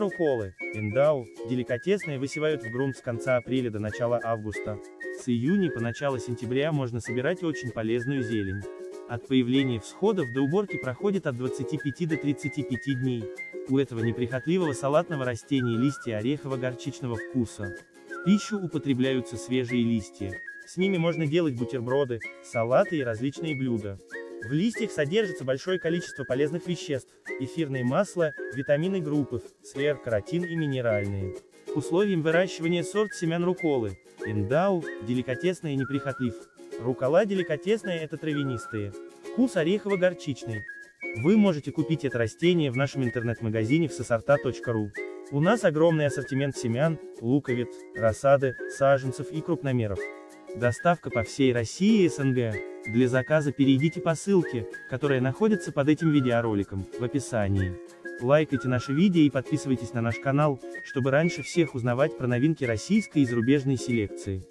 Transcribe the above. примеру колы, эндау, деликатесные высевают в грунт с конца апреля до начала августа. С июня по начало сентября можно собирать очень полезную зелень. От появления всходов до уборки проходит от 25 до 35 дней. У этого неприхотливого салатного растения листья орехово-горчичного вкуса. В пищу употребляются свежие листья. С ними можно делать бутерброды, салаты и различные блюда. В листьях содержится большое количество полезных веществ, эфирные масла, витамины группы С, каротин и минеральные. К условиям выращивания сорт семян рукколы, эндау, деликатесная неприхотлив. Руккола деликатесная – это травянистые. Вкус орехово-горчичный. Вы можете купить это растение в нашем интернет-магазине vsesorta.ru. У нас огромный ассортимент семян, луковиц, рассады, саженцев и крупномеров. Доставка по всей России и СНГ. Для заказа перейдите по ссылке, которая находится под этим видеороликом, в описании. Лайкайте наши видео и подписывайтесь на наш канал, чтобы раньше всех узнавать про новинки российской и зарубежной селекции.